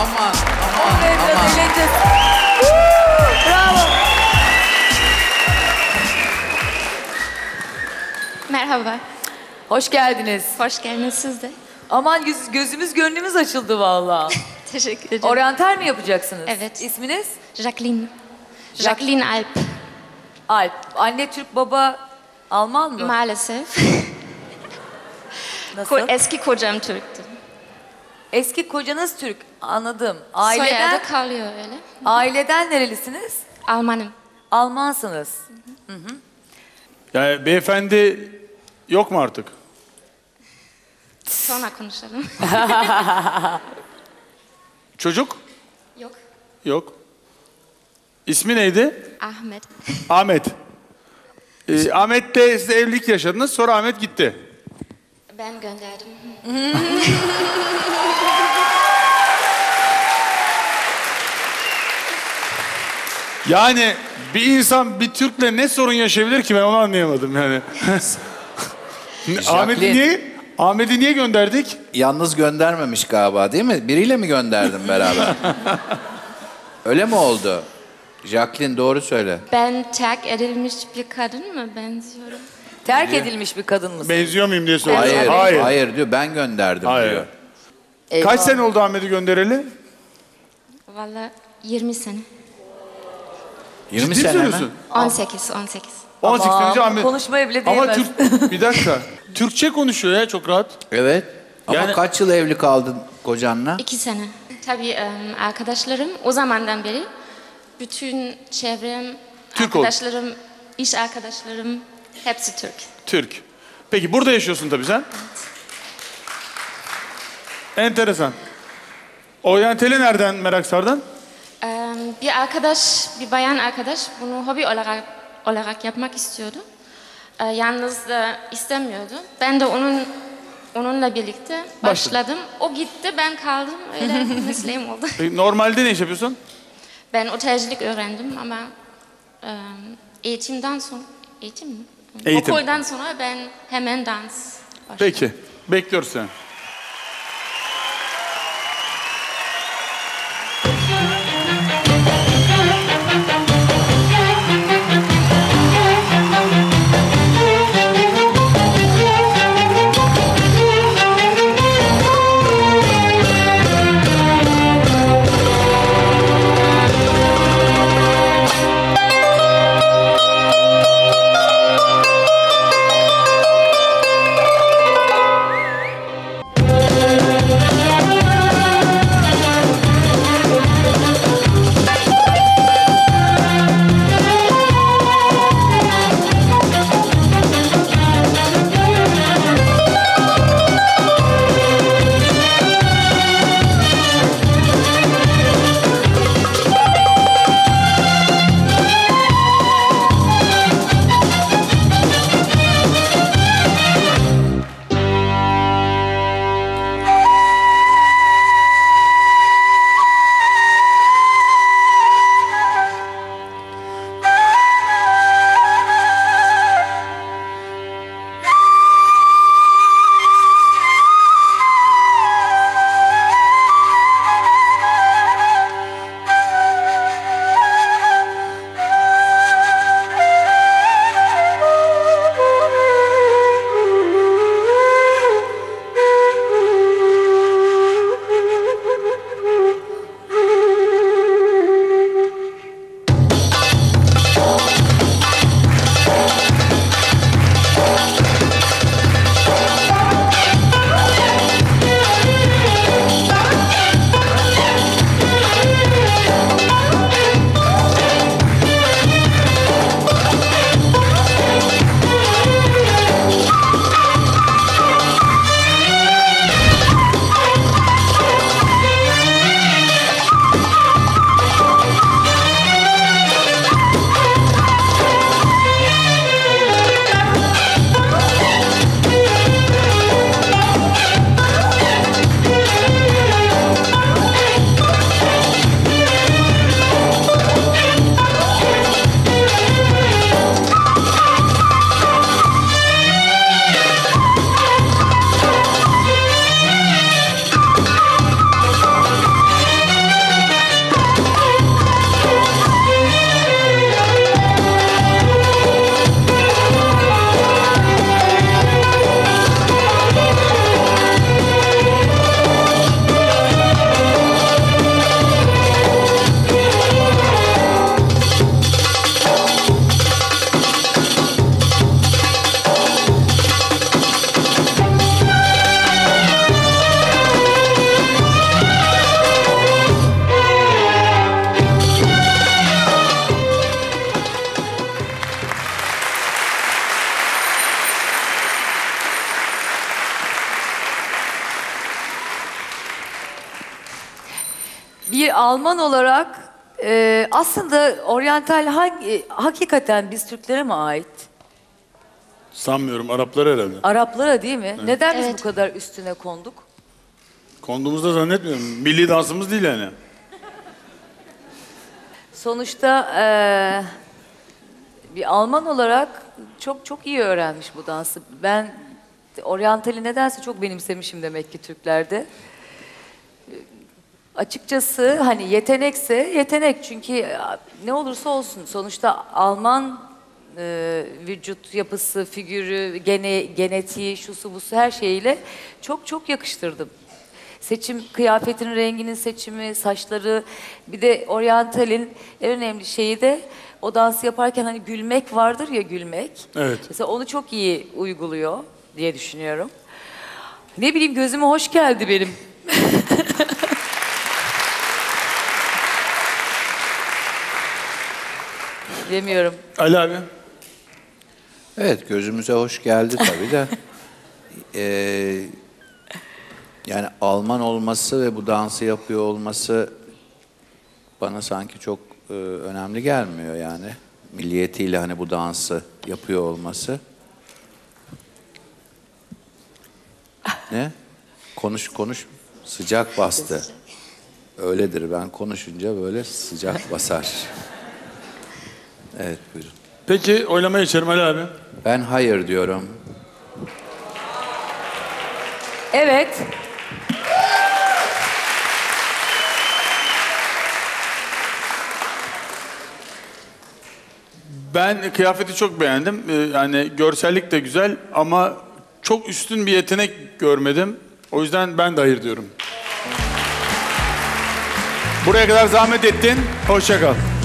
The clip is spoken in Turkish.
Aman, aman, aman. Bravo. Merhaba. Hoş geldiniz. Hoş geldiniz siz de. Aman gözümüz gönlümüz açıldı vallahi. Teşekkür ederim. Oryantal mi yapacaksınız? Evet. İsminiz? Jacqueline. Jacqueline Alp. Alp. Anne Türk, baba Alman mı? Maalesef. Nasıl? Eski kocam Türk'tü. Eski kocanız Türk, anladım. Aileden, soyadı kalıyor öyle. Aileden nerelisiniz? Almanım. Almansınız. Hı hı. Hı hı. Yani beyefendi yok mu artık? Sonra konuşalım. Çocuk? Yok. Yok. İsmi neydi? Ahmet. Ahmet. Ahmet'le siz evlilik yaşadınız, sonra Ahmet gitti. Ben gönderdim. Yani bir insan bir Türk'le ne sorun yaşayabilir ki, ben onu anlayamadım yani. Ahmet'i niye gönderdik? Yalnız göndermemiş galiba, değil mi? Biriyle mi gönderdim beraber? Öyle mi oldu? Jacqueline, doğru söyle. Ben terk edilmiş bir kadın mı benziyorum? Terk edilmiş bir kadın mısın? Benziyor muyum diye soruyor. Hayır, hayır, hayır diyor. Ben gönderdim diyor. Eyvallah. Kaç sene oldu Ahmet'i göndereli? Vallahi 20 sene. 20 sene mi? 18. Ama 18 sene Ahmet. Konuşmaya bile değil. Ama bir dakika. Türkçe konuşuyor ya, çok rahat. Evet. Ama yani... kaç yıl evli kaldın kocanla? 2 sene. Tabii arkadaşlarım o zamandan beri, bütün çevrem, Türk arkadaşlarım, iş arkadaşlarım hepsi Türk. Türk. Peki burada yaşıyorsun tabii sen. Evet. Enteresan. Oryantale nereden merak sardın? Bir arkadaş, bir bayan arkadaş bunu hobi olarak yapmak istiyordu. Yalnız da istemiyordu. Ben de onunla birlikte başladım. O gitti, ben kaldım. Öyle mesleğim oldu. Peki, normalde ne iş yapıyorsun? Ben otelcilik öğrendim ama eğitimden sonra... Eğitim mi? Eğitim. Okuldan sonra ben hemen dans başladım. Peki, bekliyoruz seni. bir Alman olarak aslında oryantal hakikaten biz Türklere mi ait? Sanmıyorum. Araplara herhalde. Araplara değil mi? Evet. Neden biz bu kadar üstüne konduk? Konduğumuzda zannetmiyorum. Milli dansımız değil yani. Sonuçta bir Alman olarak çok iyi öğrenmiş bu dansı. Ben oryantali nedense çok benimsemişim demek ki Türklerde. Açıkçası hani yetenekse yetenek, çünkü ne olursa olsun sonuçta Alman vücut yapısı, figürü, genetiği, şusu busu her şeyiyle çok yakıştırdım. Seçim, kıyafetin renginin seçimi, saçları, bir de oryantalin en önemli şeyi de o dansı yaparken hani gülmek vardır ya, gülmek. Evet. Mesela onu çok iyi uyguluyor diye düşünüyorum. Ne bileyim, gözüme hoş geldi benim. Demiyorum. Ali abi. Evet, gözümüze hoş geldi tabii de. Yani Alman olması ve bu dansı yapıyor olması bana sanki çok önemli gelmiyor yani. Milliyetiyle hani bu dansı yapıyor olması. Ne? Konuş. Sıcak bastı. Öyledir, ben konuşunca böyle sıcak basar. Evet, buyurun. Peki, oylamaya geçelim Ali abi. Ben hayır diyorum. Evet. Ben kıyafeti çok beğendim. Yani görsellik de güzel ama çok üstün bir yetenek görmedim. O yüzden ben de hayır diyorum. Buraya kadar zahmet ettin. Hoşça kal.